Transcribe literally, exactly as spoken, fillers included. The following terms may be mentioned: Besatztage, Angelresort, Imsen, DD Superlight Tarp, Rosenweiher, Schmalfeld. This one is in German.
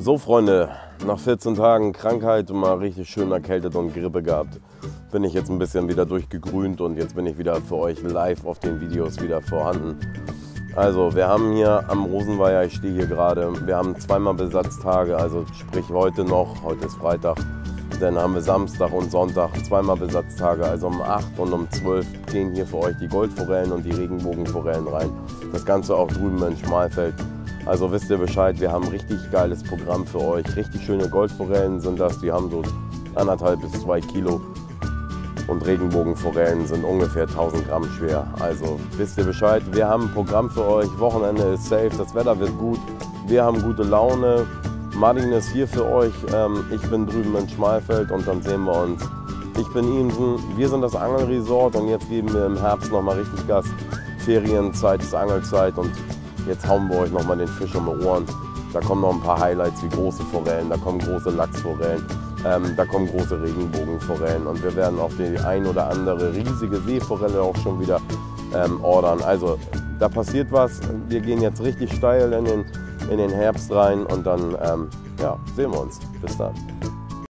So Freunde, nach vierzehn Tagen Krankheit und mal richtig schön erkältet und Grippe gehabt, bin ich jetzt ein bisschen wieder durchgegrünt und jetzt bin ich wieder für euch live auf den Videos wieder vorhanden. Also wir haben hier am Rosenweiher, ich stehe hier gerade, wir haben zweimal Besatztage, also sprich heute noch, heute ist Freitag, dann haben wir Samstag und Sonntag zweimal Besatztage, also um acht und um zwölf gehen hier für euch die Goldforellen und die Regenbogenforellen rein. Das Ganze auch drüben in Schmalfeld. Also wisst ihr Bescheid, wir haben ein richtig geiles Programm für euch. Richtig schöne Goldforellen sind das, die haben so anderthalb bis zwei Kilo. Und Regenbogenforellen sind ungefähr tausend Gramm schwer. Also wisst ihr Bescheid, wir haben ein Programm für euch. Wochenende ist safe, das Wetter wird gut. Wir haben gute Laune. Martin ist hier für euch. Ich bin drüben in Schmalfeld und dann sehen wir uns. Ich bin Imsen, wir sind das Angelresort und jetzt geben wir im Herbst nochmal richtig Gas. Ferienzeit ist Angelzeit und jetzt hauen wir euch nochmal den Fisch um die Ohren. Da kommen noch ein paar Highlights wie große Forellen, da kommen große Lachsforellen, ähm, da kommen große Regenbogenforellen. Und wir werden auch die ein oder andere riesige Seeforelle auch schon wieder ähm, ordern. Also da passiert was. Wir gehen jetzt richtig steil in den, in den Herbst rein und dann ähm, ja, sehen wir uns. Bis dann.